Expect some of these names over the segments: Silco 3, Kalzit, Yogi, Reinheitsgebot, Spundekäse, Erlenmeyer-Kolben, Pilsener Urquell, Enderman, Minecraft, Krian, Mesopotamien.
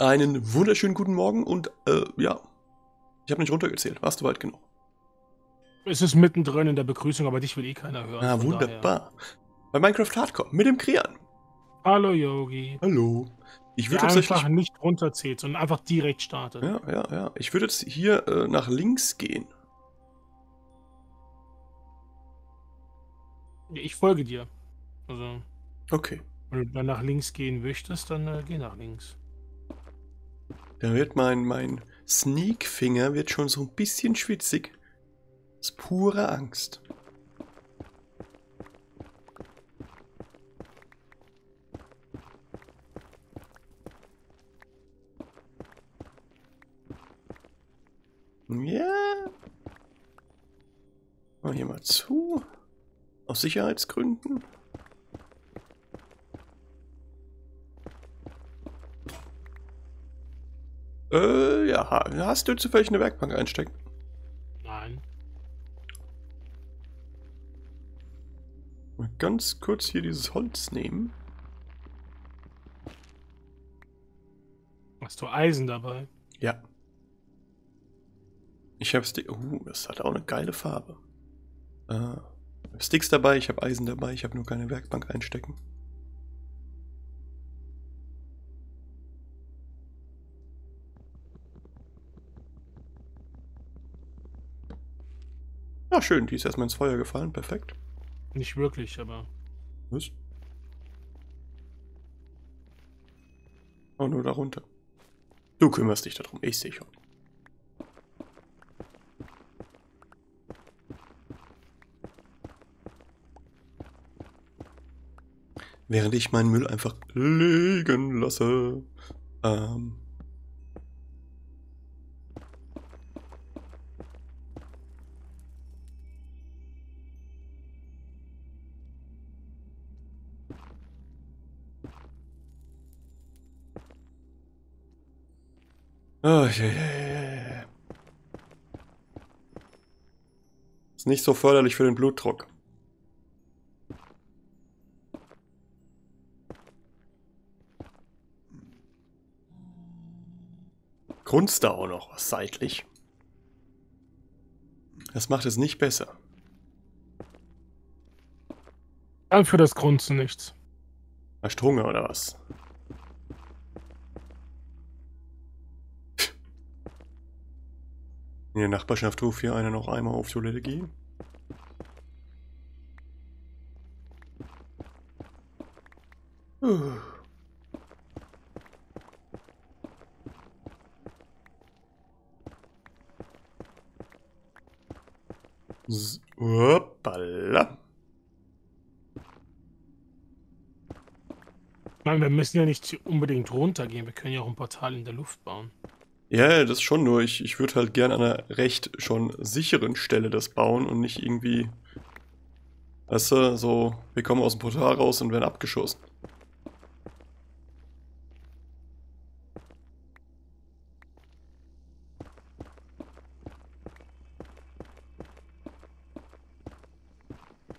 einen wunderschönen guten Morgen und ja, ich habe nicht runtergezählt. Warst du weit genug? Es ist mittendrin in der Begrüßung, aber dich will eh keiner hören. Ah, wunderbar. Daher. Bei Minecraft Hardcore mit dem Krian. Hallo Yogi. Hallo. Ich würde einfach nicht runterzählt, sondern einfach direkt startet. Ja, ja, ja. Ich würde jetzt hier nach links gehen. Ich folge dir. Also, okay. Wenn du dann nach links gehen möchtest, dann geh nach links. Da wird mein Sneakfinger wird schon so ein bisschen schwitzig. Das ist pure Angst. Ja. Mal hier mal zu. Aus Sicherheitsgründen. Ja. Hast du zufällig eine Werkbank einstecken? Nein. Mal ganz kurz hier dieses Holz nehmen. Hast du Eisen dabei? Ja. Ich habe Sticks. Das hat auch eine geile Farbe. Ich habe Sticks dabei, ich habe Eisen dabei, ich habe nur keine Werkbank einstecken. Ah, schön, die ist erstmal ins Feuer gefallen, perfekt. Nicht wirklich, aber. Was? Oh, nur darunter. Du kümmerst dich darum, ich sehe schon. Während ich meinen Müll einfach liegen lasse. Oh, yeah. Ist nicht so förderlich für den Blutdruck. Grunzt da auch noch was seitlich. Das macht es nicht besser. Dann für das Grunzen nichts. Hast du Hunger oder was? In der Nachbarschaft ruft hier einer noch einmal auf Toilette gehen. Hoppala. Nein, wir müssen ja nicht unbedingt runtergehen, wir können ja auch ein Portal in der Luft bauen. Ja, das schon, nur ich würde halt gern an einer recht schon sicheren Stelle das bauen und nicht irgendwie, weißt du, so, wir kommen aus dem Portal raus und werden abgeschossen.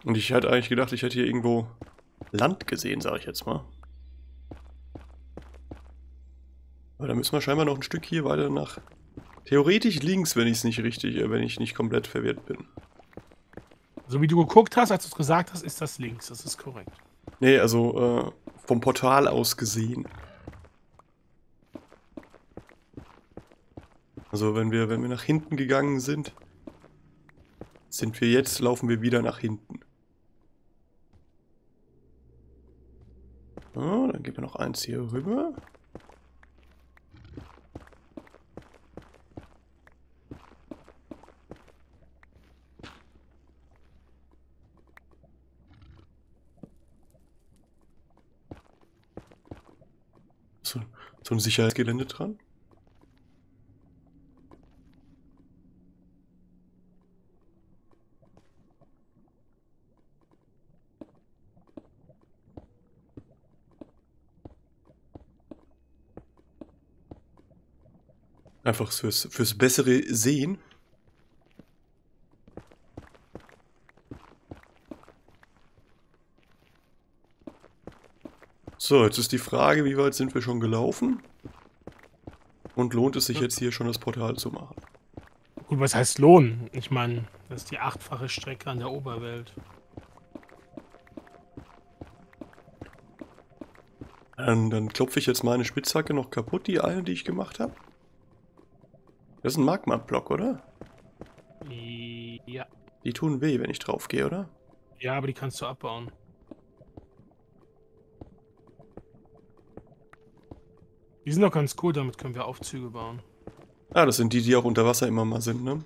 Und ich hatte eigentlich gedacht, ich hätte hier irgendwo Land gesehen, sage ich jetzt mal. Aber da müssen wir scheinbar noch ein Stück hier weiter nach. Theoretisch links, wenn ich nicht komplett verwirrt bin. So wie du geguckt hast, als du es gesagt hast, ist das links, das ist korrekt. Nee, also vom Portal aus gesehen. Also wenn wir nach hinten gegangen sind, laufen wir wieder nach hinten. So, dann gehen wir noch eins hier rüber. So ein Sicherheitsgelände dran. Einfach fürs bessere Sehen. So, jetzt ist die Frage, wie weit sind wir schon gelaufen? Und lohnt es sich jetzt hier schon das Portal zu machen? Gut, was heißt lohnen? Ich meine, das ist die 8-fache Strecke an der Oberwelt. Dann klopfe ich jetzt meine Spitzhacke noch kaputt, die eine, die ich gemacht habe. Das ist ein Magma-Block, oder? Ja. Die tun weh, wenn ich drauf gehe, oder? Ja, aber die kannst du abbauen. Die sind doch ganz cool, damit können wir Aufzüge bauen. Ah, das sind die, die auch unter Wasser immer mal sind, ne?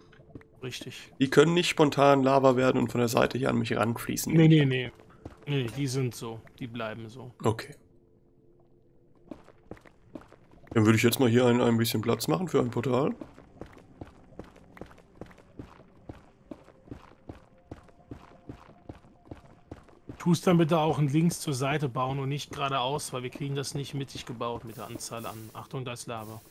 Richtig. Die können nicht spontan Lava werden und von der Seite hier an mich ranfließen. Nee, nee, nee. Nee, die sind so. Die bleiben so. Okay. Dann würde ich jetzt mal hier ein bisschen Platz machen für ein Portal. Tust dann bitte auch links zur Seite bauen und nicht geradeaus, weil wir kriegen das nicht mittig gebaut mit der Anzahl an. Achtung, da ist Lava.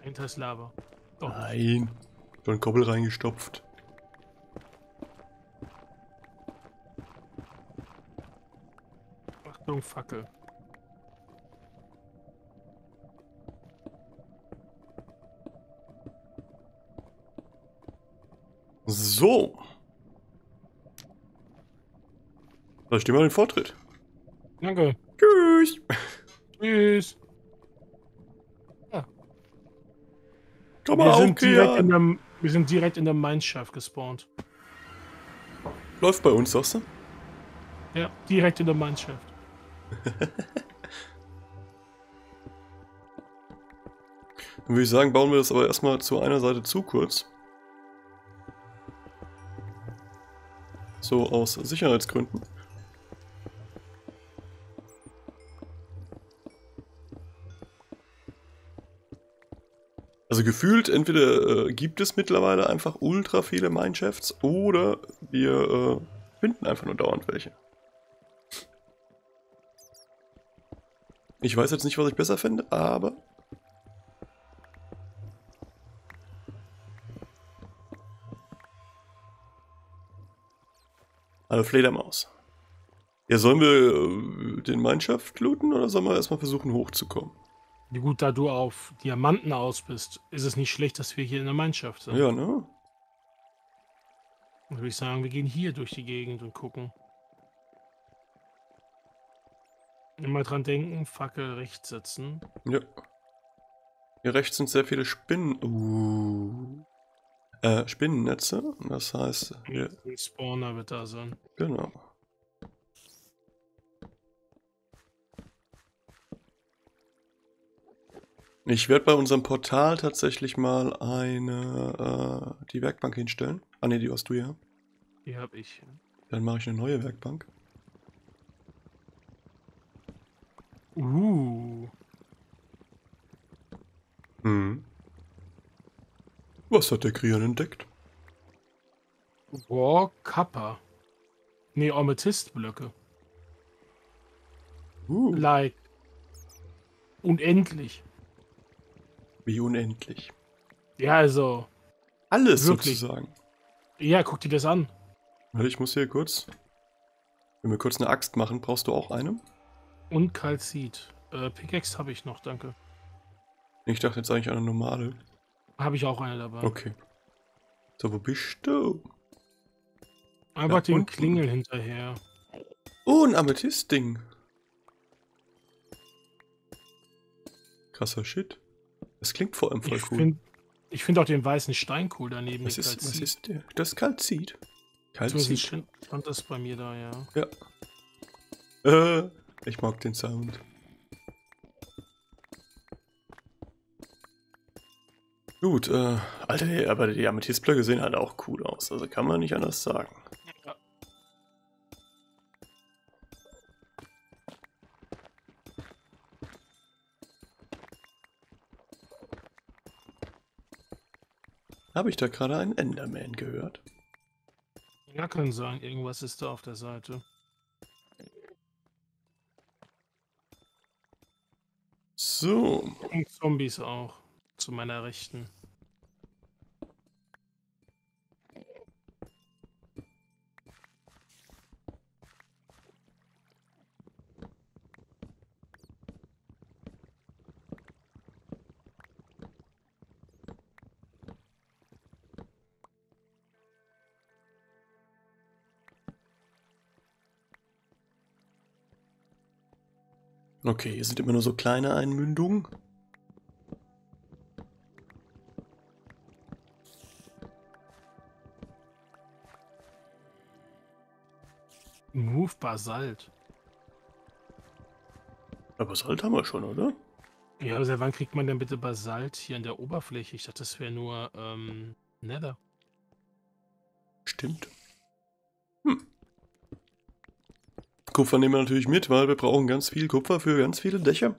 Hinter ist Lava. Doch. Nein. Schon Koppel reingestopft. Achtung, Fackel. So. Da steht mal den Vortritt. Danke. Tschüss. Tschüss. Ja. Komm mal auf, Krian. Wir sind direkt in der Mineshaft gespawnt. Läuft bei uns, sagst du? Ja, direkt in der Mineshaft. Dann würde ich sagen, bauen wir das aber erstmal zu einer Seite zu kurz. So aus Sicherheitsgründen. Also gefühlt, entweder gibt es mittlerweile einfach ultra viele Mineshafts oder wir finden einfach nur dauernd welche. Ich weiß jetzt nicht, was ich besser finde, aber... Hallo Fledermaus. Ja, sollen wir den Mineshaft looten oder sollen wir erstmal versuchen hochzukommen? Gut, da du auf Diamanten aus bist, ist es nicht schlecht, dass wir hier in der Mineshaft sind. Ja, ne? Dann würde ich sagen, wir gehen hier durch die Gegend und gucken. Immer dran denken, Fackel rechts setzen. Ja. Hier rechts sind sehr viele Spinnen. Spinnennetze. Das heißt... Der Spawner wird da sein. Genau. Ich werde bei unserem Portal tatsächlich mal eine, die Werkbank hinstellen. Ah ne, die hast du ja. Die habe ich. Dann mache ich eine neue Werkbank. Was hat der Krian entdeckt? Boah, Kappa. Ne, Amethyst-Blöcke. Like. Unendlich. Wie unendlich. Ja, also. Alles wirklich. Sozusagen. Ja, guck dir das an. Warte, ich muss hier kurz. Wenn wir kurz eine Axt machen, brauchst du auch eine? Und Kalzit. Pickaxe habe ich noch, danke. Ich dachte jetzt eigentlich eine normale. Habe ich auch eine dabei. Okay. So, wo bist du? Aber ja, den unten. Klingel hinterher. Oh, ein Amethyst-Ding. Krasser Shit. Das klingt vor allem voll cool. Ich finde auch den weißen Stein cool daneben. Was ist der? Das Kalzit. Kalzit. So stand das bei mir da, ja. Ja. Ich mag den Sound. Gut, Alter, aber die Amethystblöcke sehen halt auch cool aus. Also kann man nicht anders sagen. Ja. Habe ich da gerade einen Enderman gehört? Ja, kann sein. Irgendwas ist da auf der Seite. So. Und Zombies auch. Zu meiner Rechten. Okay, hier sind immer nur so kleine Einmündungen. Move Basalt. Ja, Basalt haben wir schon, oder? Ja, aber seit wann kriegt man denn bitte Basalt hier an der Oberfläche? Ich dachte, das wäre nur Nether. Stimmt. Kupfer nehmen wir natürlich mit, weil wir brauchen ganz viel Kupfer für ganz viele Dächer.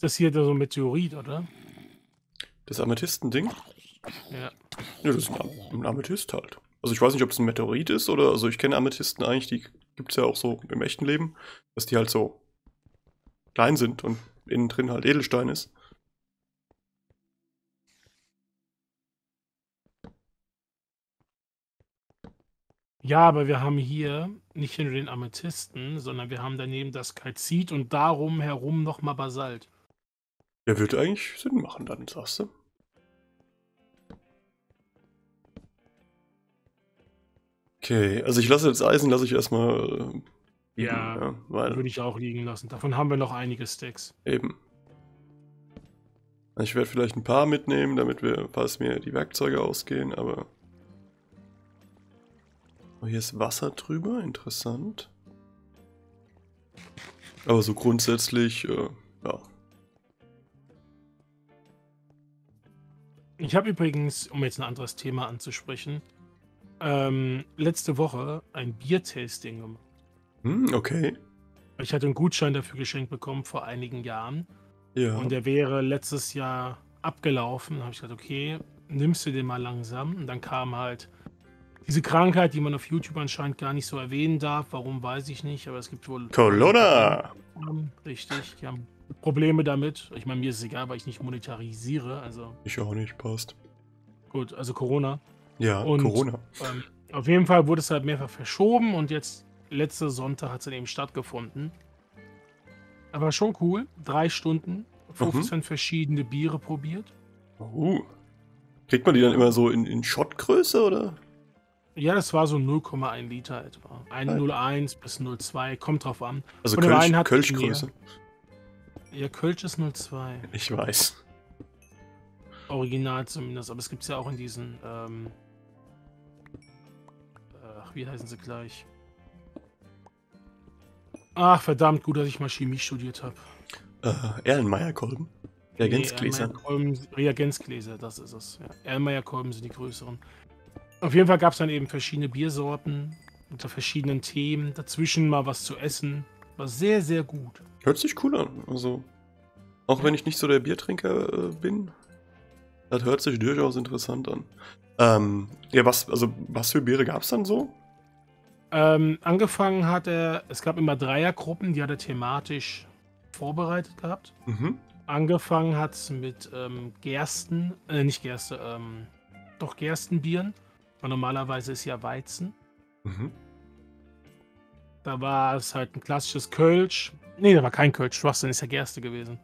Das hier ist so ein Meteorit, oder? Das Amethysten-Ding? Ja. Ja, das ist ein Amethyst halt. Also ich weiß nicht, ob es ein Meteorit ist oder... Also ich kenne Amethysten eigentlich, die gibt es ja auch so im echten Leben, dass die halt so klein sind und innen drin halt Edelstein ist. Ja, aber wir haben hier nicht nur den Amethysten, sondern wir haben daneben das Kalzit und darum herum nochmal Basalt. Der wird eigentlich Sinn machen dann, sagst du? Okay, also ich lasse jetzt Eisen, lasse ich erstmal... ja, weil würde ich auch liegen lassen. Davon haben wir noch einige Stacks. Eben. Ich werde vielleicht ein paar mitnehmen, damit wir, falls mir die Werkzeuge ausgehen, aber... Oh, hier ist Wasser drüber, interessant. Aber so grundsätzlich, ja. Ich habe übrigens, um jetzt ein anderes Thema anzusprechen, letzte Woche ein Biertasting gemacht. Hm, okay. Ich hatte einen Gutschein dafür geschenkt bekommen vor einigen Jahren. Ja. Und der wäre letztes Jahr abgelaufen. Da habe ich gesagt, okay, nimmst du den mal langsam. Und dann kam halt diese Krankheit, die man auf YouTube anscheinend gar nicht so erwähnen darf, warum weiß ich nicht, aber es gibt wohl... Corona! Richtig, die haben Probleme damit. Ich meine, mir ist es egal, weil ich nicht monetarisiere, also... Ich auch nicht, passt. Gut, also Corona. Ja, und, Corona. Auf jeden Fall wurde es halt mehrfach verschoben und jetzt, letzte Sonntag hat es dann eben stattgefunden. Aber schon cool, 3 Stunden, 15 verschiedene Biere probiert. Oh. Kriegt man die dann immer so in Schottgröße, oder...? Ja, das war so 0,1 Liter etwa. 1,01 bis 0,2, kommt drauf an. Also Kölschgröße. Ja, Kölsch ist 0,2. Ich weiß. Original zumindest, aber es gibt es ja auch in diesen, ach, wie heißen sie gleich? Ach, verdammt, gut, dass ich mal Chemie studiert habe. Erlenmeyer-Kolben? Reagenzgläser. Nee, Reagenzgläser, das ist es. Ja. Erlenmeyer-Kolben sind die größeren. Auf jeden Fall gab es dann eben verschiedene Biersorten unter verschiedenen Themen. Dazwischen mal was zu essen. War sehr, sehr gut. Hört sich cool an. Also, auch wenn ich nicht so der Biertrinker bin, das hört sich durchaus interessant an. Ja, was für Biere gab es dann so? Angefangen hat er, es gab immer Dreiergruppen, die hat er thematisch vorbereitet gehabt. Mhm. Angefangen hat es mit Gerstenbieren. Weil normalerweise ist ja Weizen. Mhm. Da war es halt ein klassisches Kölsch. Nee, da war kein Kölsch. Schwachsinn, ist ja Gerste gewesen.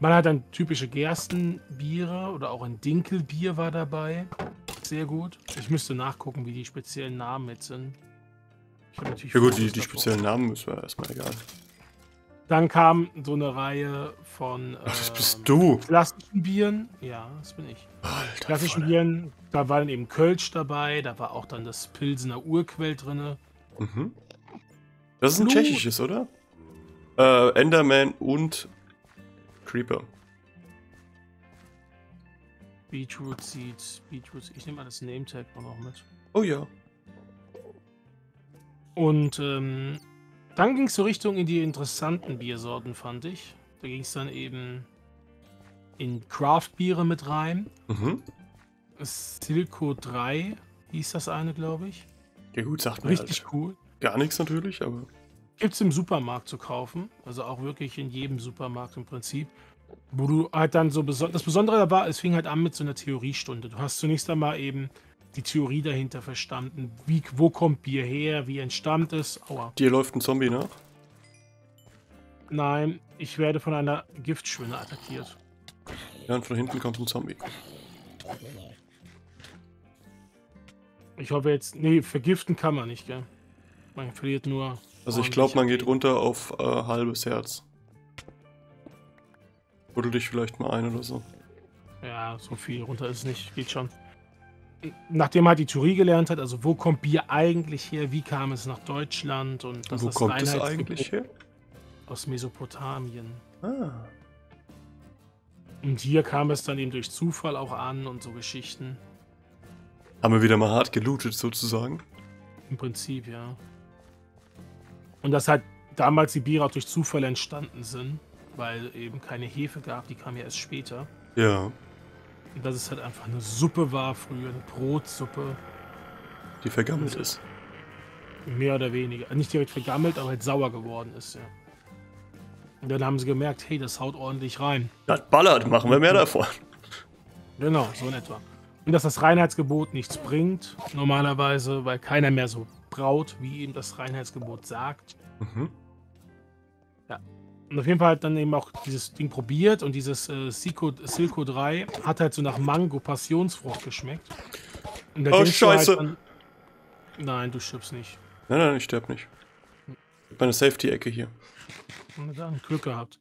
Man hat dann typische Gerstenbiere oder auch ein Dinkelbier war dabei. Sehr gut. Ich müsste nachgucken, wie die speziellen Namen jetzt sind. Ich hab natürlich die speziellen Namen ist ja erstmal egal. Dann kam so eine Reihe von das bist du. Klassischen Bieren. Ja, das bin ich. Alter, klassischen Bieren, da war dann eben Kölsch dabei, da war auch dann das Pilsener Urquell drin. Mhm. Das ist ein tschechisches, oder? Enderman und Creeper. Beetroot Seeds, Beetroot. Ich nehme mal das Name Tag noch mit. Oh ja. Und dann ging es so Richtung in die interessanten Biersorten, fand ich. Da ging es dann eben in Craft-Biere mit rein. Mhm. Silco 3 hieß das eine, glaube ich. Ja gut, sagt mir richtig halt cool. Gar nichts natürlich, aber... Gibt es im Supermarkt zu kaufen. Also auch wirklich in jedem Supermarkt im Prinzip. Wo du halt dann so... Das Besondere dabei, es fing halt an mit so einer Theoriestunde. Du hast zunächst einmal eben die Theorie dahinter verstanden. Wo kommt Bier her? Wie entstammt es? Aua. Dir läuft ein Zombie nach? Nein, ich werde von einer Giftschwinne attackiert. Ja, und von hinten kommt ein Zombie. Ich hoffe jetzt... Nee, vergiften kann man nicht, gell? Man verliert nur... Also ich glaube, man geht runter auf halbes Herz. Buddel dich vielleicht mal ein oder so. Ja, so viel runter ist nicht. Geht schon. Nachdem er halt die Theorie gelernt hat, also wo kommt Bier eigentlich her, wie kam es nach Deutschland und das ist eine Einheitsgebot. Wo kommt es eigentlich her? Aus Mesopotamien. Ah. Und hier kam es dann eben durch Zufall auch an und so Geschichten. Haben wir wieder mal hart gelootet sozusagen? Im Prinzip, ja. Und dass halt damals die Biere auch durch Zufall entstanden sind, weil eben keine Hefe gab, die kam ja erst später. Ja. Und dass es halt einfach eine Suppe war früher, eine Brotsuppe. Die vergammelt ist. Mehr oder weniger. Nicht direkt vergammelt, aber halt sauer geworden ist, ja. Und dann haben sie gemerkt, hey, das haut ordentlich rein. Das ballert, machen wir mehr davon. Genau, so in etwa. Und dass das Reinheitsgebot nichts bringt, normalerweise, weil keiner mehr so braut, wie eben das Reinheitsgebot sagt. Mhm. Ja. Und auf jeden Fall hat dann eben auch dieses Ding probiert und dieses Silco 3 hat halt so nach Mango Passionsfrucht geschmeckt. Und oh, Scheiße! Halt an... Nein, du stirbst nicht. Nein, nein, ich sterb nicht. Ich hab meine Safety-Ecke hier. Und dann Glück gehabt.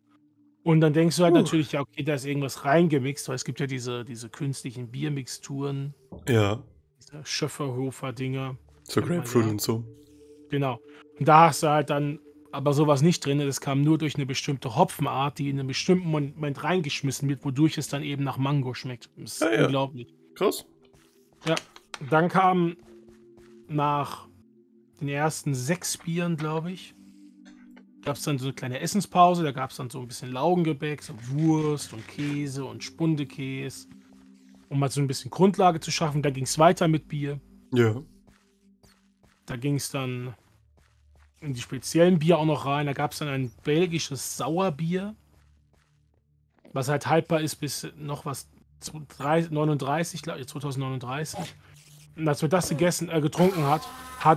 Und dann denkst du halt natürlich, ja, okay, da ist irgendwas reingemixt, weil es gibt ja diese künstlichen Biermixturen. Ja. Diese Schöfferhofer-Dinger. So Grapefruit und so. Genau. Und da hast du halt dann aber sowas nicht drin. Das kam nur durch eine bestimmte Hopfenart, die in einem bestimmten Moment reingeschmissen wird, wodurch es dann eben nach Mango schmeckt. Das ist ja unglaublich. Krass. Ja. Dann kam nach den ersten 6 Bieren, glaube ich, gab es dann so eine kleine Essenspause. Da gab es dann so ein bisschen Laugengebäck, so Wurst und Käse und Spundekäse, um mal so ein bisschen Grundlage zu schaffen. Da ging es weiter mit Bier. Ja. Da ging es dann in die speziellen Bier auch noch rein. Da gab es dann ein belgisches Sauerbier, was halt haltbar ist bis noch was 2039. Und als wir das getrunken hat,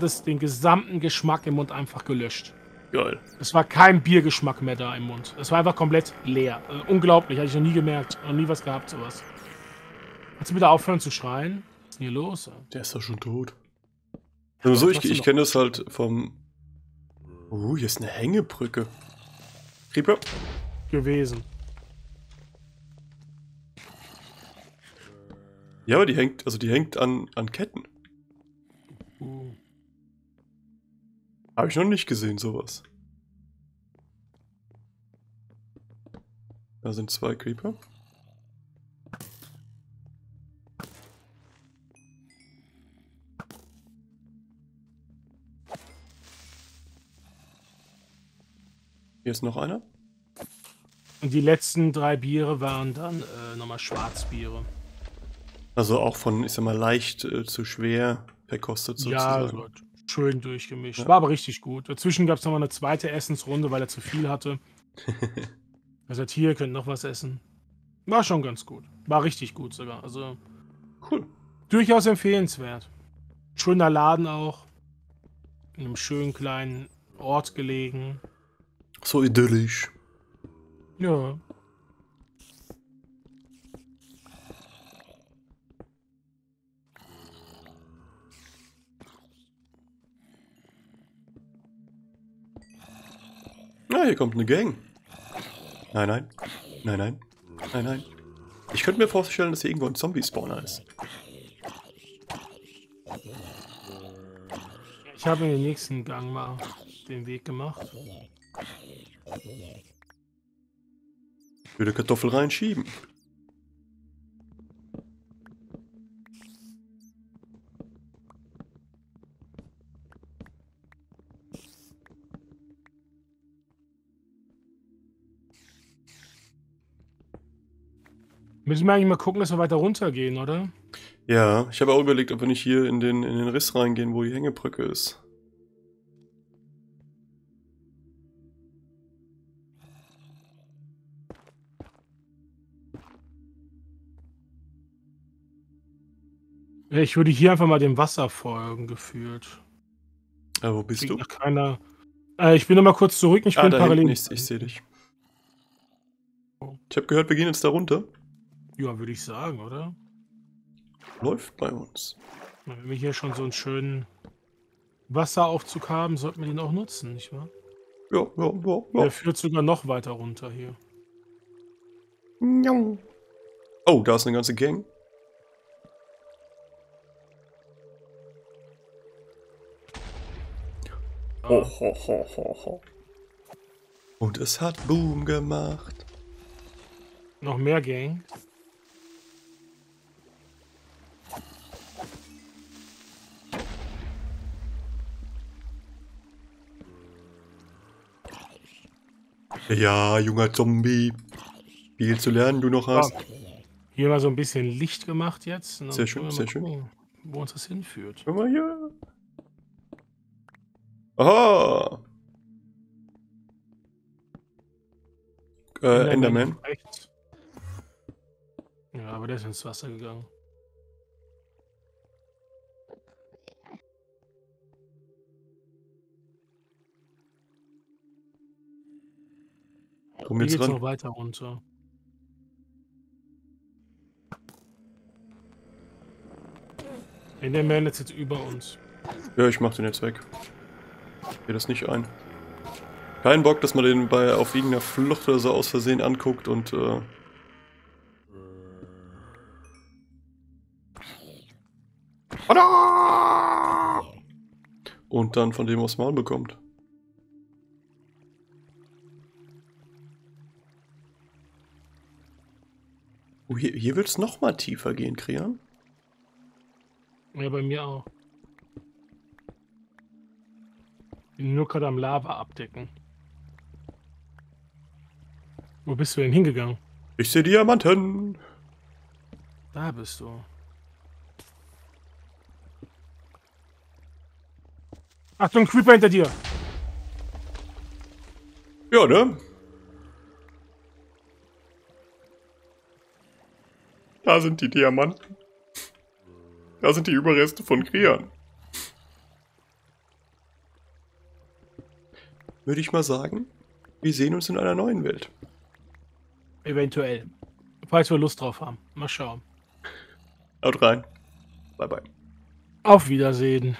es den gesamten Geschmack im Mund einfach gelöscht. Geil. Es war kein Biergeschmack mehr da im Mund. Es war einfach komplett leer. Unglaublich, hatte ich noch nie gemerkt, noch nie was gehabt sowas. Kannst du bitte aufhören zu schreien? Was ist denn hier los? Der ist doch schon tot. Also ich kenne das halt vom... hier ist eine Hängebrücke. Creeper. Gewesen. Ja, aber die hängt, an Ketten. Habe ich noch nicht gesehen, sowas. Da sind 2 Creeper. Hier ist noch einer. Und die letzten 3 Biere waren dann nochmal Schwarzbiere. Also auch von, ich sag mal, leicht zu schwer verkostet sozusagen. Ja, schön durchgemischt. Ja. War aber richtig gut. Dazwischen gab es nochmal eine zweite Essensrunde, weil er zu viel hatte. Er sagt, hier könnt noch was essen. War schon ganz gut. War richtig gut sogar. Also cool. Durchaus empfehlenswert. Schöner Laden auch. In einem schönen kleinen Ort gelegen. So idyllisch. Ja. Na, hier kommt eine Gang. Nein, nein. Nein, nein. Nein, nein. Ich könnte mir vorstellen, dass hier irgendwo ein Zombie-Spawner ist. Ich habe in den nächsten Gang mal den Weg gemacht. Ich würde Kartoffel reinschieben. Müssen wir eigentlich mal gucken, dass wir weiter runtergehen, oder? Ja, ich habe auch überlegt, ob wir nicht hier in den Riss reingehen, wo die Hängebrücke ist. Ich würde hier einfach mal dem Wasser folgen, gefühlt. Ja, wo bist du? Keiner. Ich bin noch mal kurz zurück, ich bin parallel. Ich sehe dich. Ich habe gehört, wir gehen jetzt da runter. Ja, würde ich sagen, oder? Läuft bei uns. Wenn wir hier schon so einen schönen Wasseraufzug haben, sollten wir den auch nutzen, nicht wahr? Ja. Der führt sogar noch weiter runter hier. Oh, da ist eine ganze Gang. Ho, ho, ho, ho, ho. Und es hat Boom gemacht. Noch mehr Gang. Ja, junger Zombie. Viel zu lernen du noch hast. Hier mal so ein bisschen Licht gemacht jetzt. Sehr schön, sehr schön. Wo uns das hinführt. Schau mal hier. Aha! Enderman. Ja, aber der ist ins Wasser gegangen. Komm jetzt ran. Noch weiter runter. Enderman ist jetzt über uns. Ja, ich mach den jetzt weg. Geht das nicht ein. Kein Bock, dass man den bei auf irgendeiner Flucht oder so aus Versehen anguckt und und dann von dem aus Maul bekommt. Oh, hier wird es nochmal tiefer gehen, Krian. Ja, bei mir auch. Nur gerade am Lava abdecken. Wo bist du denn hingegangen? Ich sehe Diamanten. Da bist du. Achtung, Creeper hinter dir. Ja, ne? Da sind die Diamanten. Da sind die Überreste von Krian. Würde ich mal sagen, wir sehen uns in einer neuen Welt. Eventuell. Falls wir Lust drauf haben. Mal schauen. Haut rein. Bye bye. Auf Wiedersehen.